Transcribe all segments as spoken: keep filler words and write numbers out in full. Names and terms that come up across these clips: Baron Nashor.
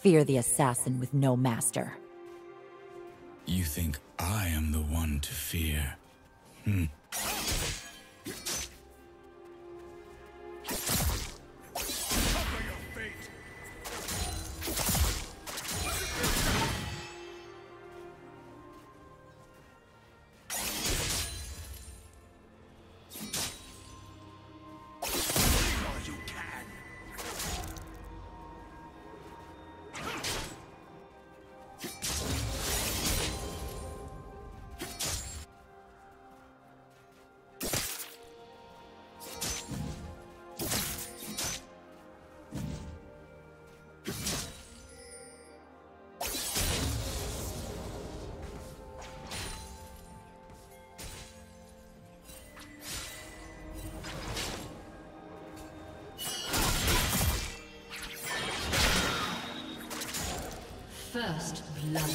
Fear the assassin with no master. You think I am the one to fear? Hmm. First blood.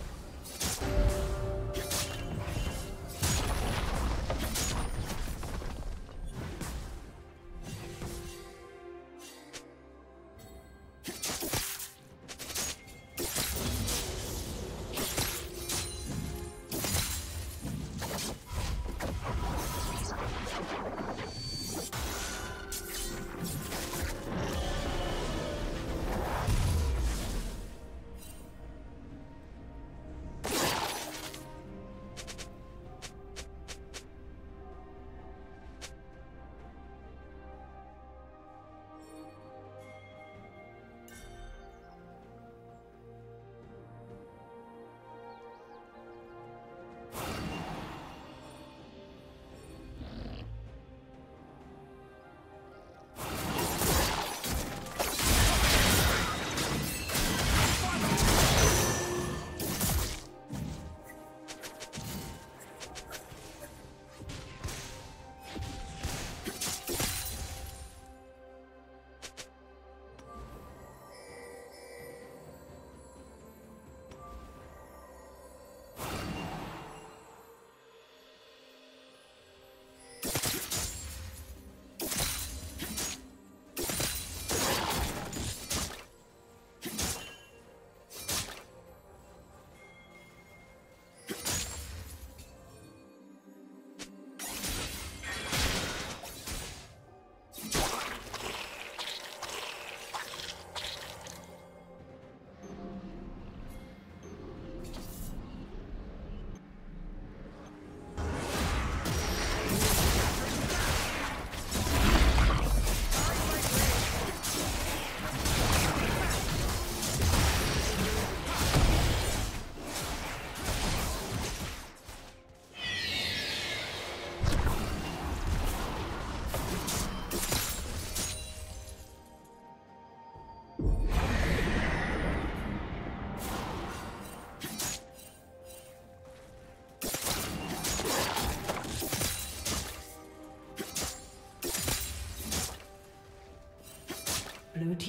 Blue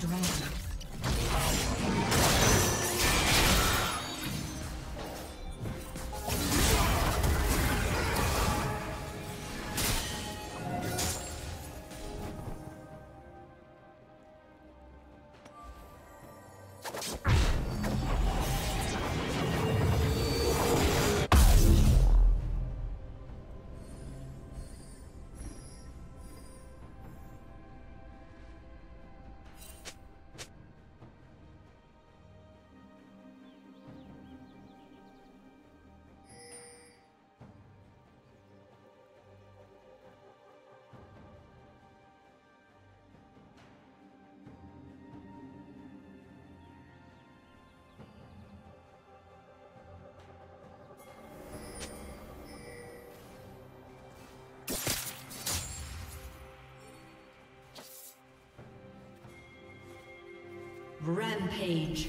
dragon. Rampage.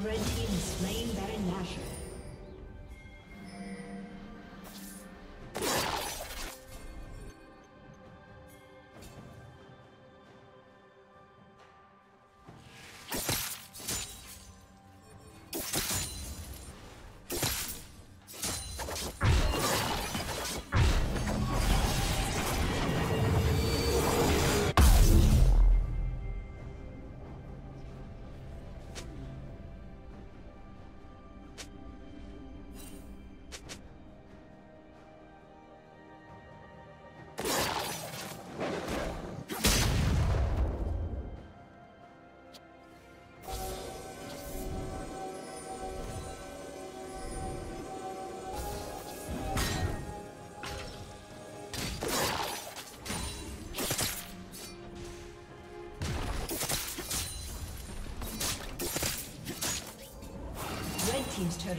Red team is slain Baron Nashor. Team's turret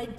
Red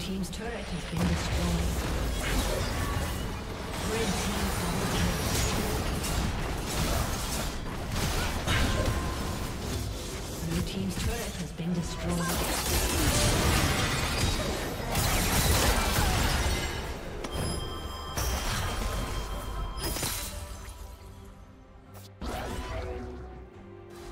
Team's turret has been destroyed. Red team double kill. Blue team's turret has been destroyed. Blue team's turret has been destroyed.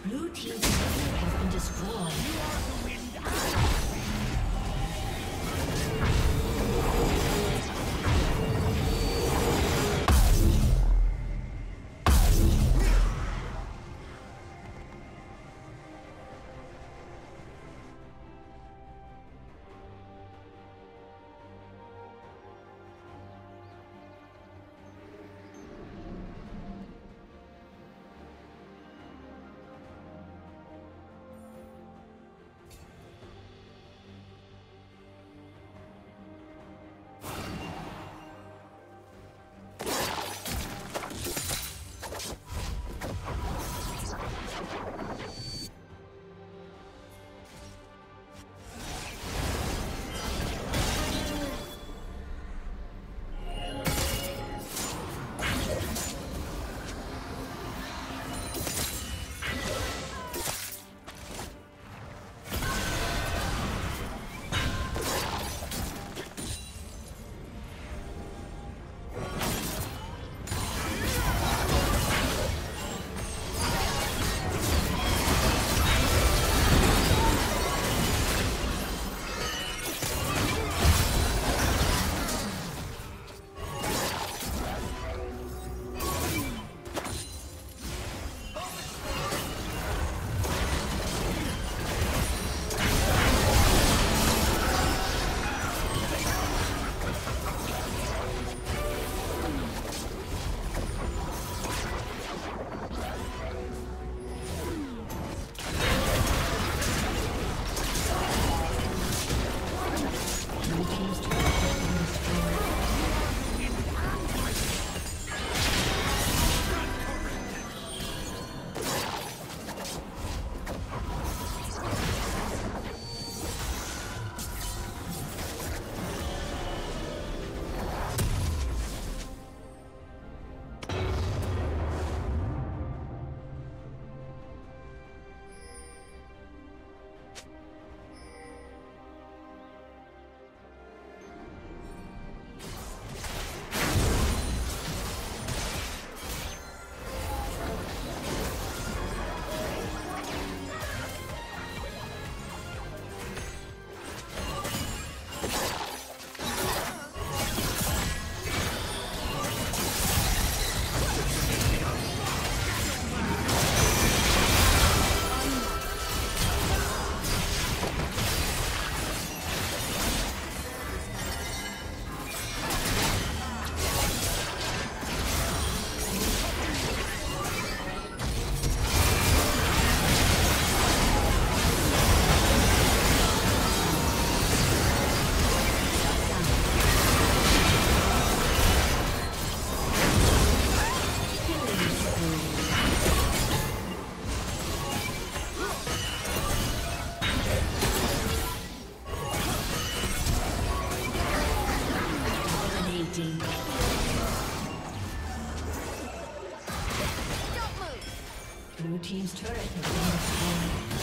Blue team's turret has been destroyed.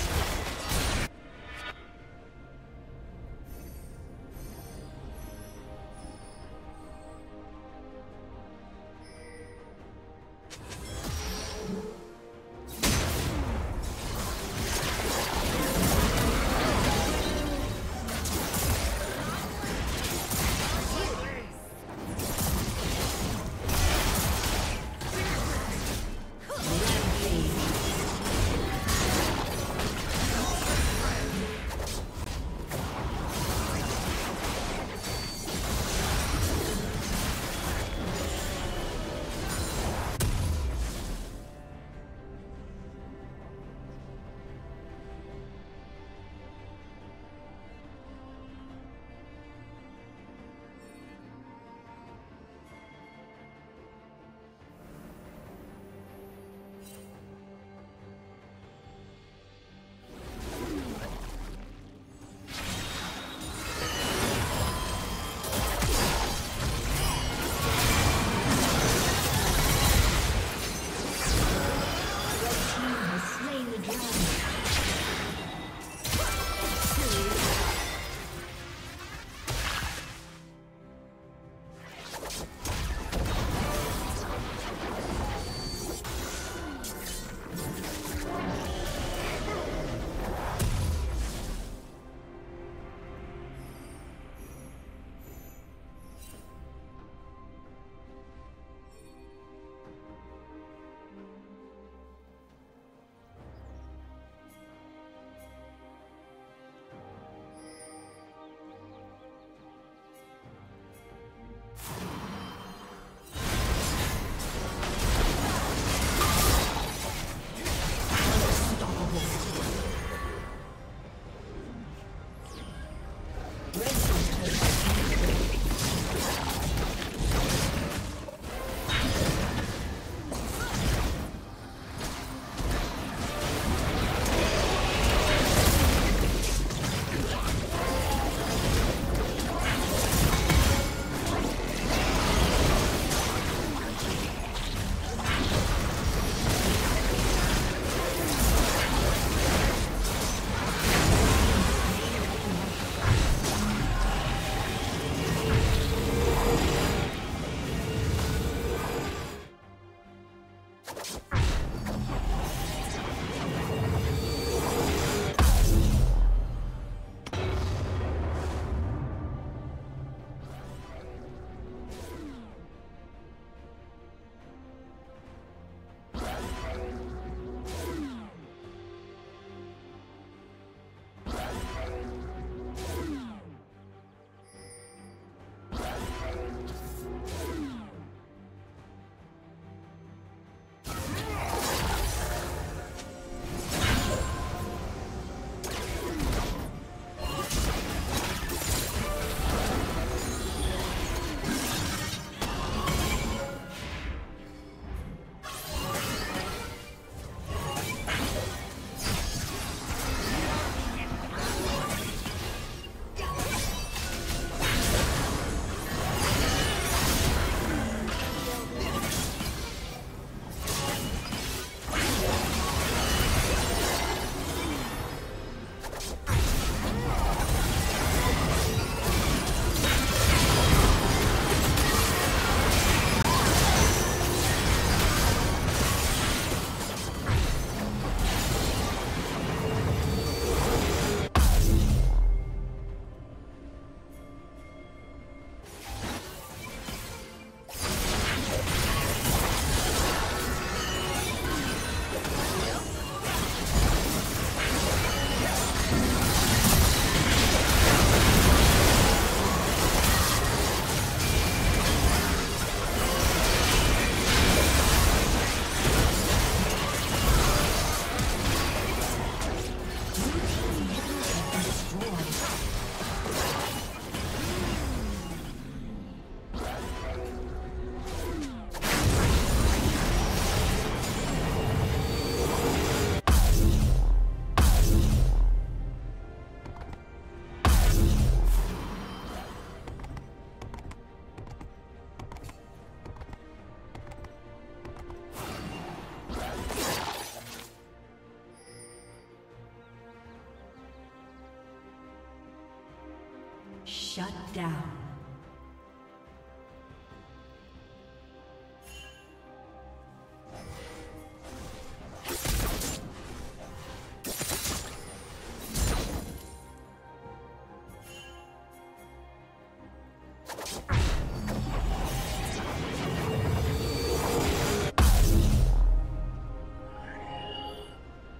Shut down.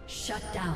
Shut down.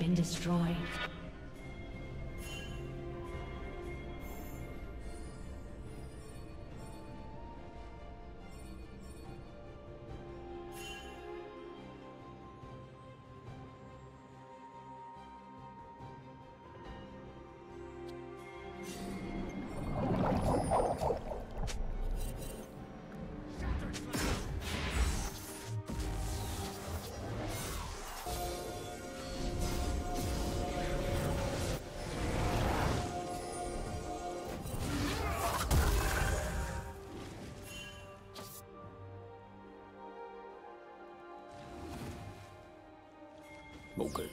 been destroyed. Okay.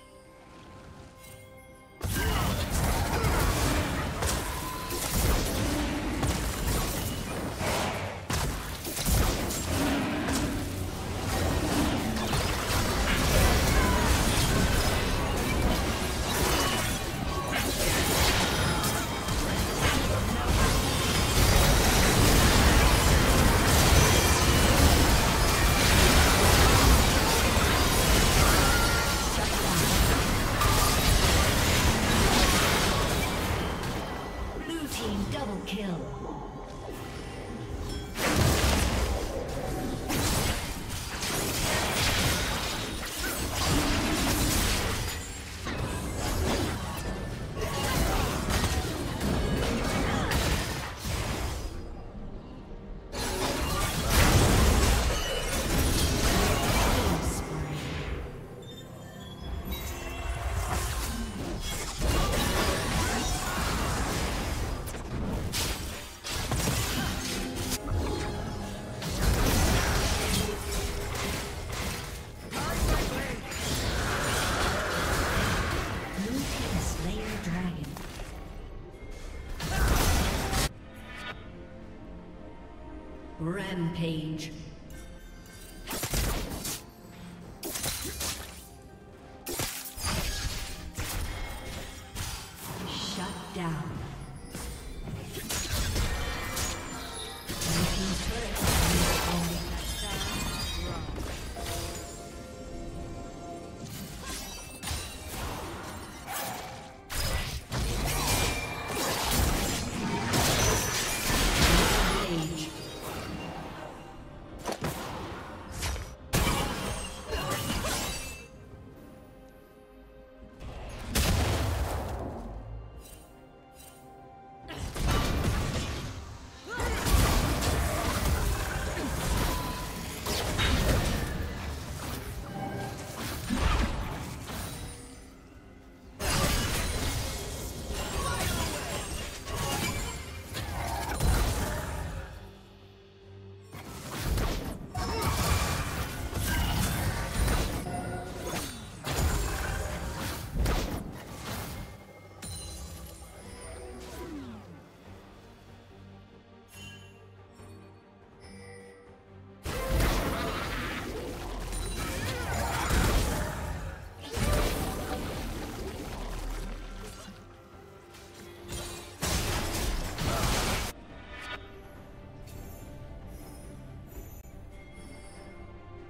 Rampage. Shut down.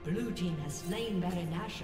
Blue team has slain Baron Nashor.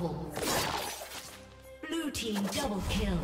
Unstoppable. Blue team double kill.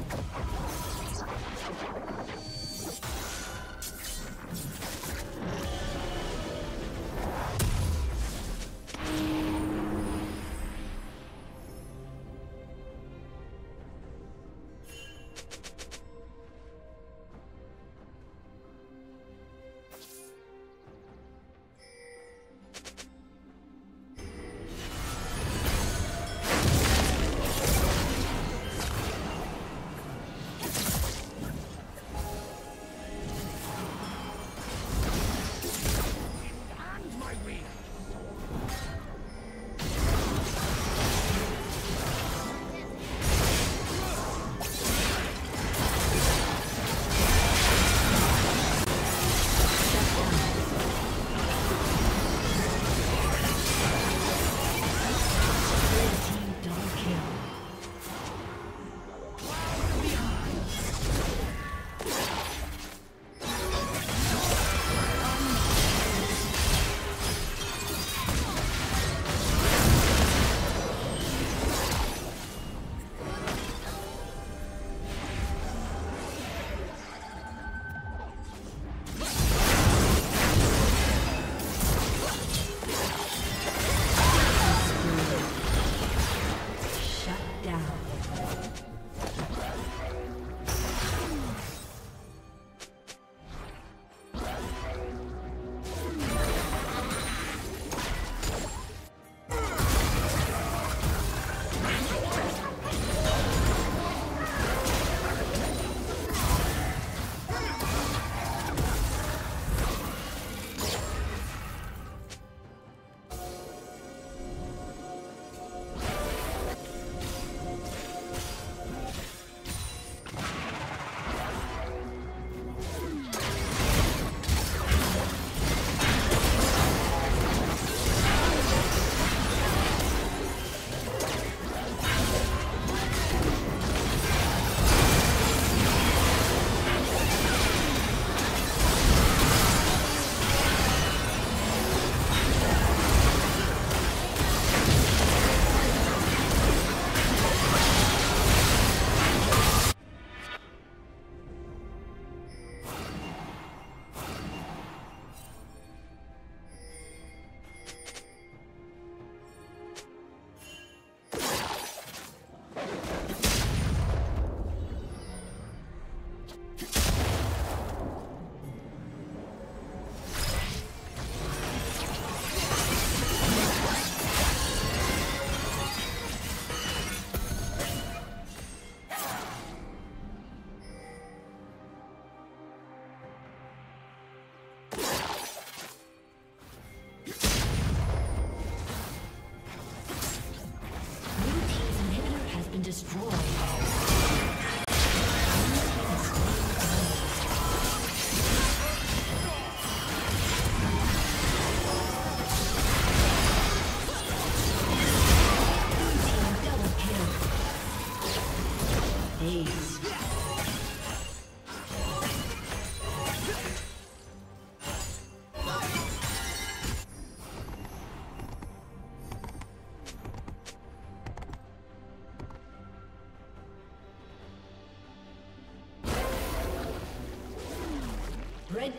Red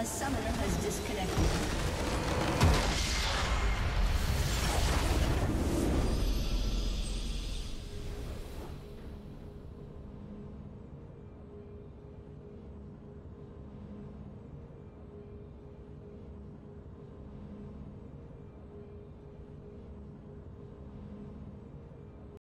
A summoner has disconnected.